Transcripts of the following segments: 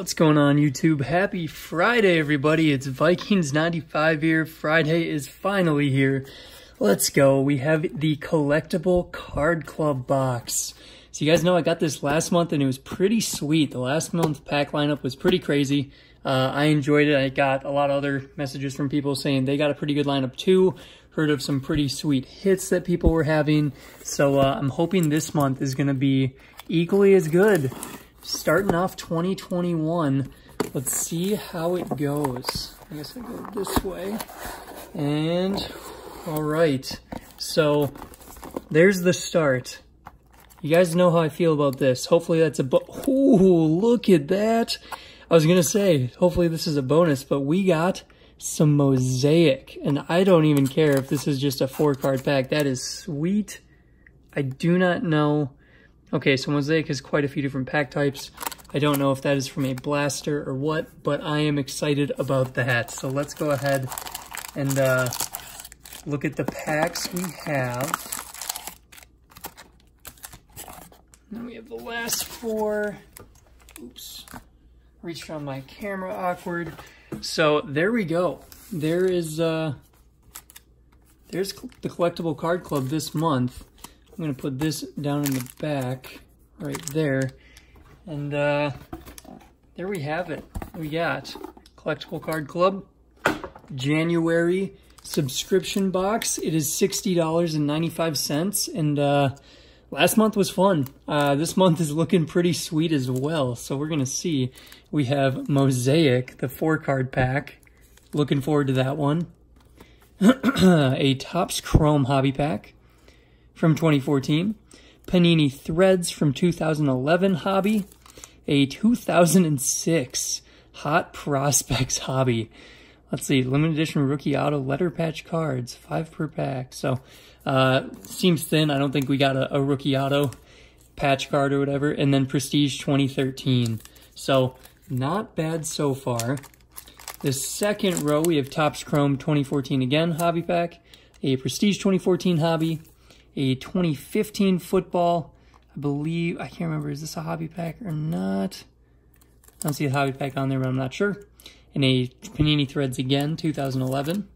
What's going on, YouTube? Happy Friday, everybody. It's Vikings 95 here. Friday is finally here. Let's go. We have the Collectible Card Club box. So you guys know I got this last month, and it was pretty sweet. The last month pack lineup was pretty crazy. I enjoyed it. I got a lot of other messages from people saying they got a pretty good lineup, too. Heard of some pretty sweet hits that people were having. So I'm hoping this month is going to be equally as good. Starting off 2021, let's see how it goes. I guess I go this way. And, all right. So, there's the start. You guys know how I feel about this. Hopefully that's a look at that. I was going to say, hopefully this is a bonus, but we got some Mosaic. And I don't even care if this is just a four-card pack. That is sweet. I do not know. Okay, so Mosaic has quite a few different pack types. I don't know if that is from a blaster or what, but I am excited about that. So let's go ahead and look at the packs we have. And then we have the last four. Oops. Reached on my camera awkward. So there we go. There is there's the Collectible Card Club this month. I'm going to put this down in the back, right there, and there we have it. We got Collectible Card Club, January subscription box. It is $60.95, and last month was fun. This month is looking pretty sweet as well, so we're going to see. We have Mosaic, the four-card pack. Looking forward to that one. A Topps Chrome hobby pack from 2014, Panini Threads from 2011 hobby, a 2006 Hot Prospects hobby. Let's see, limited edition rookie auto letter patch cards, 5 per pack. So, seems thin. I don't think we got a rookie auto patch card or whatever. And then Prestige 2013. So, not bad so far. The second row, we have Topps Chrome 2014 again hobby pack, a Prestige 2014 hobby, a 2015 football, I believe. I can't remember, is this a hobby pack or not? I don't see the hobby pack on there, but I'm not sure. And a Panini Threads again, 2011.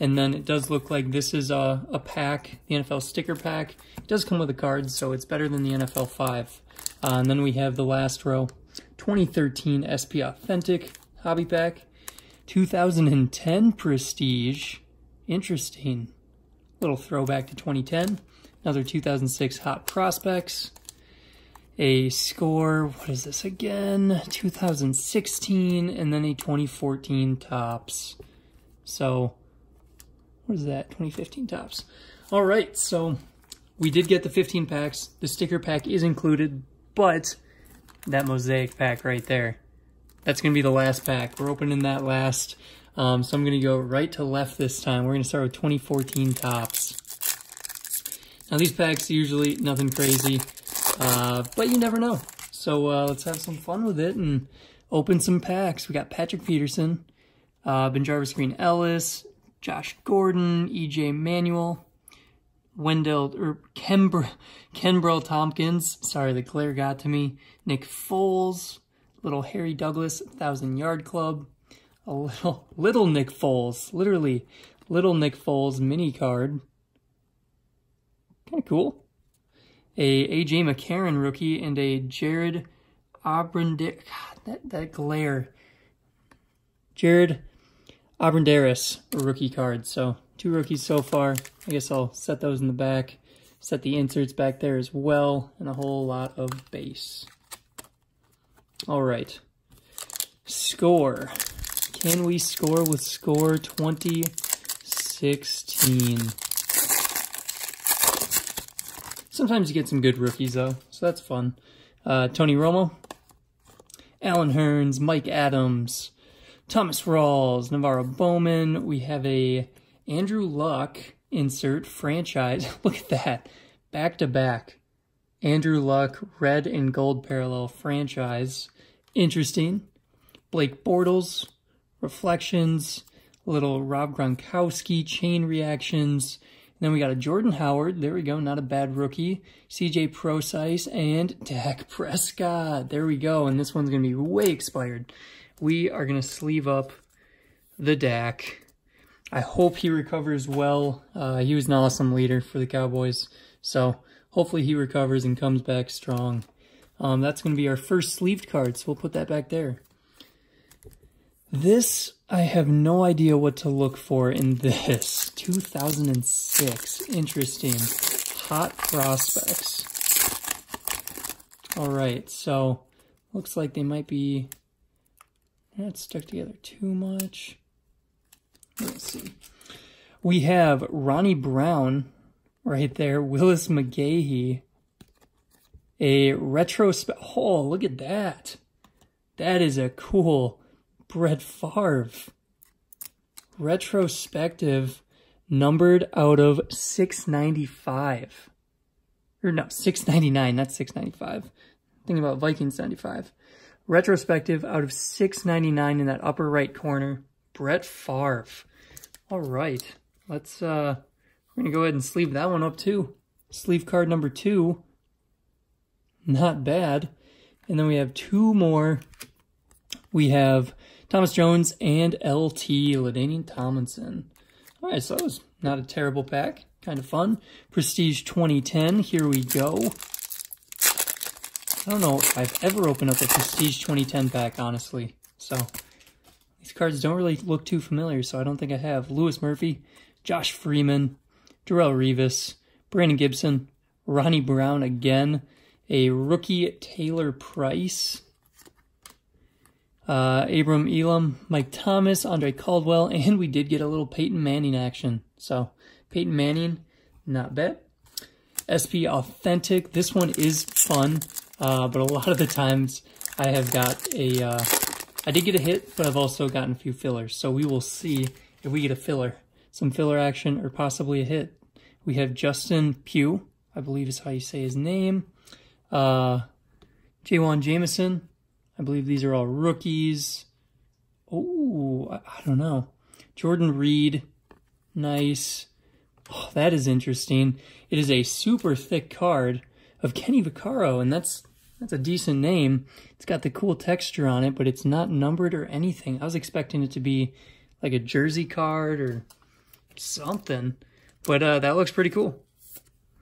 And then it does look like this is a pack, the NFL sticker pack. It does come with a card, so it's better than the NFL 5. And then we have the last row, 2013 SP Authentic hobby pack, 2010 Prestige. Interesting. Little throwback to 2010. Another 2006 Hot Prospects. A Score, what is this again? 2016, and then a 2014 Topps. So, what is that? 2015 Topps. All right, so we did get the 15 packs. The sticker pack is included, but that Mosaic pack right there, that's going to be the last pack. We're opening that last. So I'm going to go right to left this time. We're going to start with 2014 Topps. Now these packs usually nothing crazy, but you never know. So let's have some fun with it and open some packs. We got Patrick Peterson, Ben Jarvis Green Ellis, Josh Gordon, EJ Manuel, Kembrel Tompkins. Sorry, the glare got to me. Nick Foles, little Harry Douglas, 1,000-yard club. A little Nick Foles, literally little Nick Foles mini card. Kind of cool. A AJ McCarron rookie and a Jared Obrandick. God, that glare. Jared Obrandick rookie card. So 2 rookies so far. I guess I'll set those in the back. Set the inserts back there as well, and a whole lot of base. All right. Score. Can we score with Score 2016? Sometimes you get some good rookies, though, so that's fun. Tony Romo, Allen Hurns, Mike Adams, Thomas Rawls, Navarro Bowman. We have a Andrew Luck insert franchise. Look at that. Back-to-back. Andrew Luck red and gold parallel franchise. Interesting. Blake Bortles. Reflections, little Rob Gronkowski chain reactions, Then we got a Jordan Howard. There we go. Not a bad rookie. CJ Procise and Dak Prescott. There we go. And this one's going to be way expired. We are going to sleeve up the Dak. I hope he recovers well. He was an awesome leader for the Cowboys. So hopefully he recovers and comes back strong. That's going to be our first sleeved card. So we'll put that back there. This, I have no idea what to look for in this. 2006. Interesting. Hot Prospects. All right, so looks like they might be not stuck together too much. Let's see. We have Ronnie Brown right there. Willis McGahee. A retro... Oh, look at that. That is a cool... Brett Favre, retrospective, numbered out of 695, or no, 699, not 695, thinking about Vikings 95, retrospective out of 699 in that upper right corner, Brett Favre. All right, let's, we're going to go ahead and sleeve that one up too. Sleeve card number 2, not bad, and then we have 2 more. We have Thomas Jones and LT, LaDainian Tomlinson. All right, so that was not a terrible pack. Kind of fun. Prestige 2010, here we go. I don't know if I've ever opened up a Prestige 2010 pack, honestly. So these cards don't really look too familiar, so I don't think I have. Lewis Murphy, Josh Freeman, Darrelle Revis, Brandon Gibson, Ronnie Brown again, a rookie Taylor Price, Abram Elam, Mike Thomas, Andre Caldwell, and we did get a little Peyton Manning action. So, Peyton Manning, not bad. SP Authentic, this one is fun, but a lot of the times I have got a, I did get a hit, but I've also gotten a few fillers. So we will see if we get a filler, some filler action, or possibly a hit. We have Justin Pugh, I believe is how you say his name, Jawan Jamison, I believe these are all rookies. Oh, I don't know. Jordan Reed. Nice. Oh, that is interesting. It is a super thick card of Kenny Vaccaro, and that's a decent name. It's got the cool texture on it, but it's not numbered or anything. I was expecting it to be like a jersey card or something, but that looks pretty cool.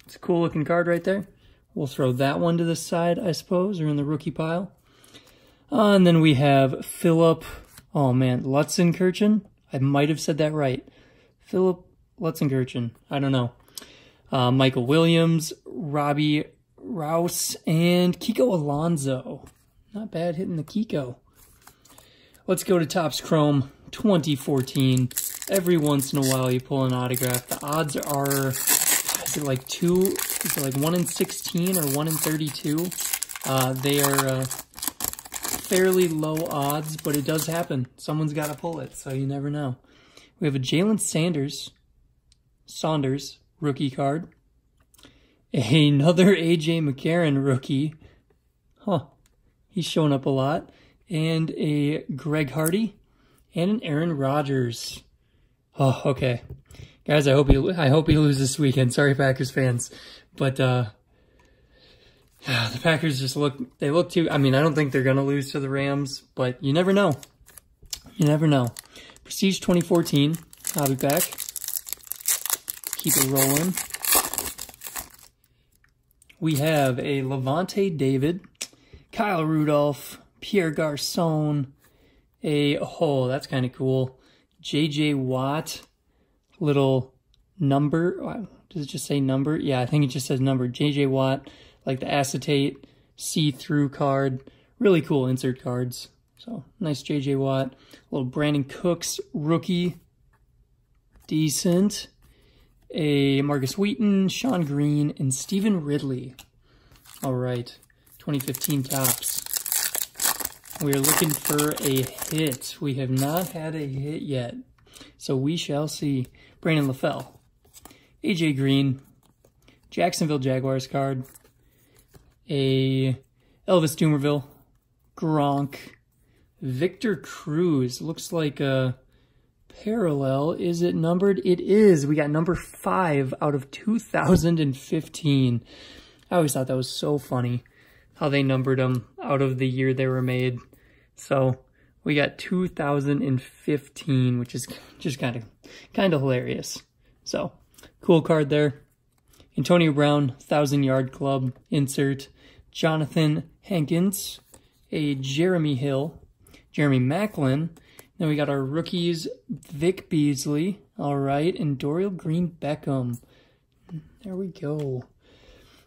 It's a cool-looking card right there. We'll throw that one to the side, I suppose, or in the rookie pile. And then we have Philip, oh man, Lutzenkirchen. I might have said that right. Philip Lutzenkirchen, I don't know. Michael Williams, Robbie Rouse, and Kiko Alonso. Not bad hitting the Kiko. Let's go to Topps Chrome 2014. Every once in a while you pull an autograph. The odds are, is it like 1 in 16 or 1 in 32? They are... fairly low odds, but it does happen. Someone's got to pull it, so you never know. We have a Jalen Saunders rookie card. Another AJ McCarron rookie. Huh. He's showing up a lot. And a Greg Hardy and an Aaron Rodgers. Oh, okay. Guys, I hope he loses this weekend. Sorry, Packers fans. But, the Packers just look too, I mean, I don't think they're going to lose to the Rams, but you never know. You never know. Prestige 2014, hobby pack. Keep it rolling. We have a Levante David, Kyle Rudolph, Pierre Garçon, oh, that's kind of cool, JJ Watt, little number, does it just say number? Yeah, I think it just says number, JJ Watt, like the acetate, see-through card. Really cool insert cards. So, nice JJ Watt. Little Brandon Cooks rookie. Decent. A Marcus Wheaton, Sean Green, and Stephen Ridley. All right. 2015 Topps. We are looking for a hit. We have not had a hit yet. So, we shall see. Brandon LaFell. AJ Green. Jacksonville Jaguars card. A Elvis Dumervil, Gronk, Victor Cruz, looks like parallel. Is it numbered? It is. We got number 5 out of 2015. I always thought that was so funny how they numbered them out of the year they were made. So we got 2015, which is just kind of hilarious. So cool card there. Antonio Brown, 1,000 Yard Club insert. Jonathan Hankins, a Jeremy Hill, Jeremy Maclin. Then we got our rookies, Vic Beasley, all right, and Dorial Green Beckham. There we go.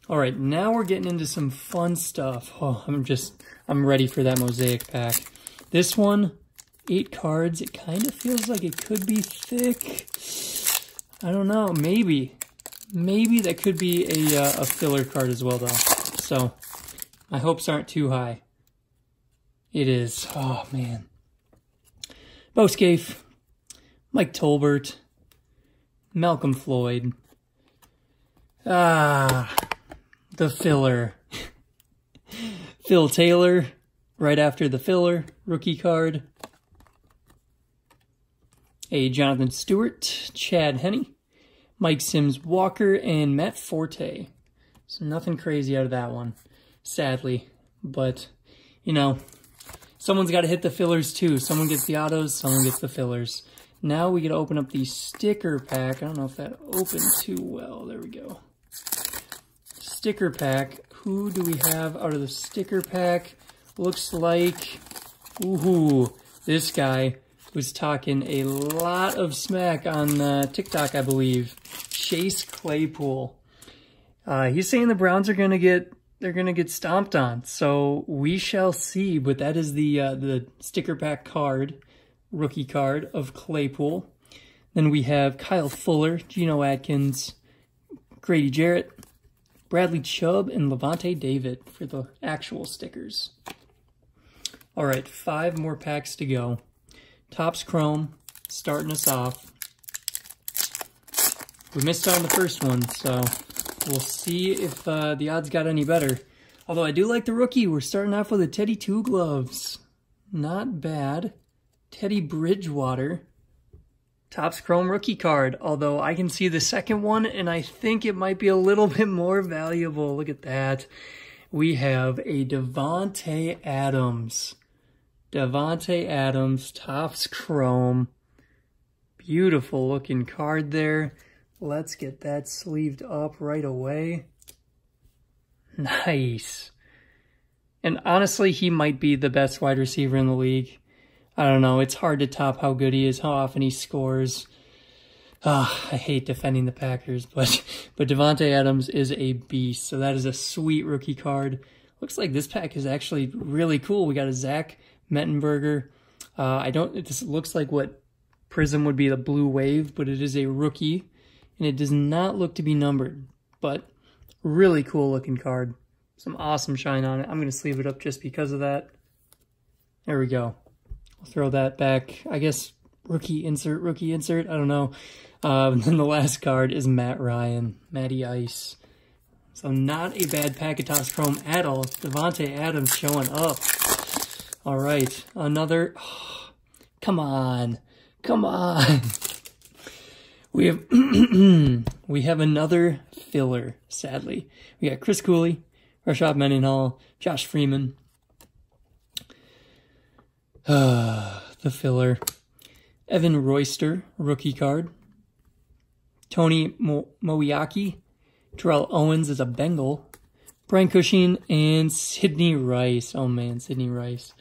All right, now we're getting into some fun stuff. Oh, I'm ready for that Mosaic pack. This one, 8 cards. It kind of feels like it could be thick. I don't know, maybe. Maybe that could be a filler card as well, though. So, my hopes aren't too high. It is. Oh, man. Bo Scaife, Mike Tolbert, Malcolm Floyd. Ah, the filler. Phil Taylor, right after the filler, rookie card. A Jonathan Stewart, Chad Henne, Mike Sims Walker, and Matt Forte. So nothing crazy out of that one, sadly. But, you know, someone's got to hit the fillers too. Someone gets the autos, someone gets the fillers. Now we get to open up the sticker pack. I don't know if that opened too well. There we go. Sticker pack. Who do we have out of the sticker pack? Looks like, ooh, this guy was talking a lot of smack on TikTok, I believe. Chase Claypool. He's saying the Browns are gonna get stomped on. So we shall see. But that is the sticker pack card, rookie card of Claypool. Then we have Kyle Fuller, Geno Atkins, Grady Jarrett, Bradley Chubb, and Levante David for the actual stickers. All right, 5 more packs to go. Topps Chrome, starting us off. We missed out on the first one, so we'll see if the odds got any better. Although I do like the rookie. We're starting off with a Teddy Two Gloves. Not bad. Teddy Bridgewater. Topps Chrome rookie card. Although I can see the second one, and I think it might be a little bit more valuable. Look at that. We have a Davante Adams. Davante Adams, Topps Chrome. Beautiful looking card there. Let's get that sleeved up right away. Nice. And honestly, he might be the best wide receiver in the league. I don't know. It's hard to top how good he is, how often he scores. I hate defending the Packers, but Davante Adams is a beast. So that is a sweet rookie card. Looks like this pack is actually really cool. We got a Zach Mettenberger. This looks like what Prism would be, the Blue Wave, but it is a rookie, and it does not look to be numbered, but really cool looking card. Some awesome shine on it. I'm going to sleeve it up just because of that. There we go. I'll throw that back. I guess rookie insert. I don't know. Then the last card is Matt Ryan, Matty Ice. So not a bad pack of Topps Chrome at all. Davante Adams showing up. All right, another, oh, come on. We have, another filler, sadly. We got Chris Cooley, Rashad Mendenhall, Josh Freeman. The filler. Evan Royster, rookie card. Tony Moiaki, Terrell Owens is a Bengal. Brian Cushing, and Sidney Rice. Oh man, Sidney Rice.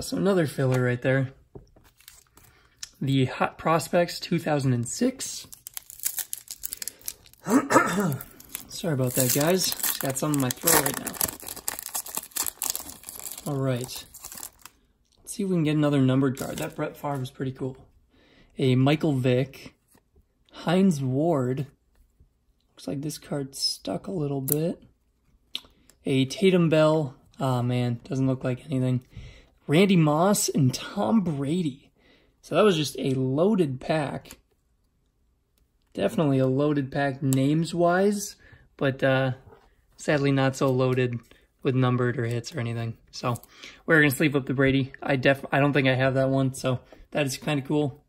So another filler right there. The Hot Prospects 2006. Sorry about that, guys. Just got something in my throat right now. All right. Let's see if we can get another numbered card. That Brett Favre is pretty cool. A Michael Vick. Hines Ward. Looks like this card stuck a little bit. A Tatum Bell. Oh, man. Doesn't look like anything. Randy Moss and Tom Brady. So that was just a loaded pack. Definitely a loaded pack names-wise, but sadly not so loaded with numbered or hits or anything. So we're going to sleeve up the Brady. I don't think I have that one, so that is kind of cool.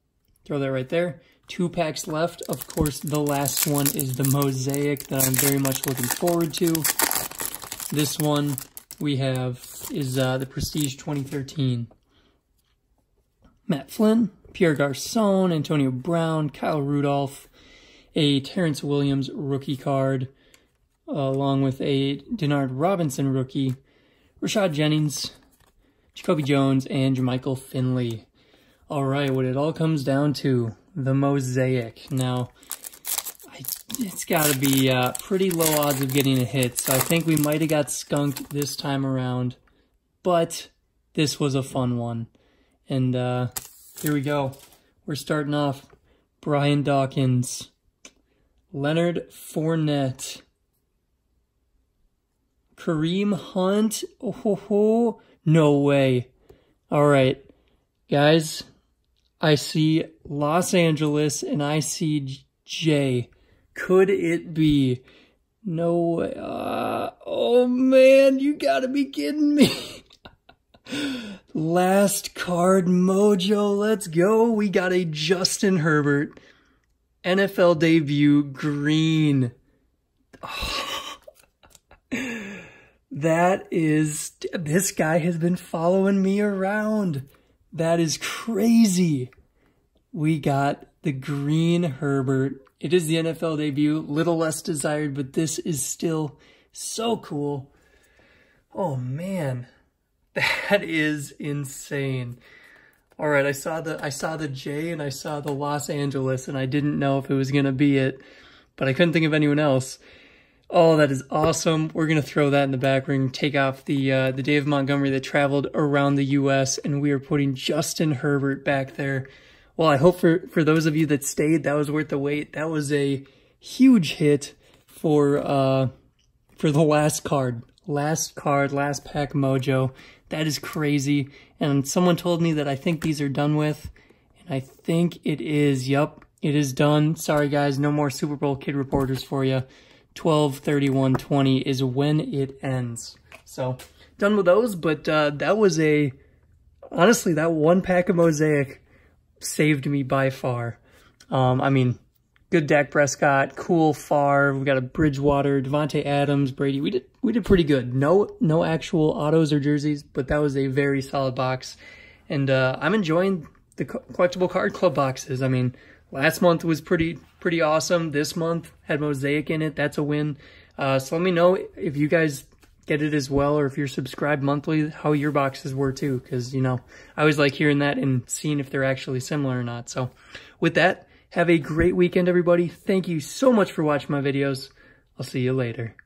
Throw that right there. 2 packs left. Of course, the last one is the Mosaic that I'm very much looking forward to. This one we have is the Prestige 2013. Matt Flynn, Pierre Garçon, Antonio Brown, Kyle Rudolph, a Terrence Williams rookie card, along with a Denard Robinson rookie, Rashad Jennings, Jacoby Jones, and Jermichael Finley. All right, what it all comes down to, the Mosaic. Now, it's got to be pretty low odds of getting a hit, so I think we might have got skunked this time around, but this was a fun one. And here we go. We're starting off. Brian Dawkins, Leonard Fournette, Kareem Hunt. Oh, ho, ho. No way. All right, guys, I see Los Angeles and I see Jay. Could it be? No way. Oh, man, you got to be kidding me. Last card mojo. Let's go. We got a Justin Herbert NFL debut green. Oh. That is, this guy has been following me around. That is crazy. We got the green Herbert. It is the NFL debut, little less desired, but this is still so cool. Oh man, that is insane. All right, I saw the J and I saw the Los Angeles, and I didn't know if it was gonna be it, but I couldn't think of anyone else. Oh, that is awesome. We're gonna throw that in the back. We're gonna take off the Dave Montgomery that traveled around the U.S. and we are putting Justin Herbert back there. Well, I hope for those of you that stayed, that was worth the wait. That was a huge hit for the last card. Last card, last pack mojo. That is crazy. And someone told me that I think these are done with. And I think it is. Yup, it is done. Sorry, guys. No more Super Bowl Kid Reporters for you. 12/31/20 is when it ends. So, done with those. But that was a... Honestly, that one pack of Mosaic saved me by far. I mean, good Dak Prescott, cool Favre. We got a Bridgewater, Devontae Adams, Brady. We did pretty good. No actual autos or jerseys, but that was a very solid box. And I'm enjoying the Collectible Card Club boxes. I mean, last month was pretty awesome. This month had Mosaic in it. That's a win. So let me know if you guys get it as well, or if you're subscribed monthly, how your boxes were too, because, you know, I always like hearing that and seeing if they're actually similar or not. So with that, have a great weekend, everybody. Thank you so much for watching my videos. I'll see you later.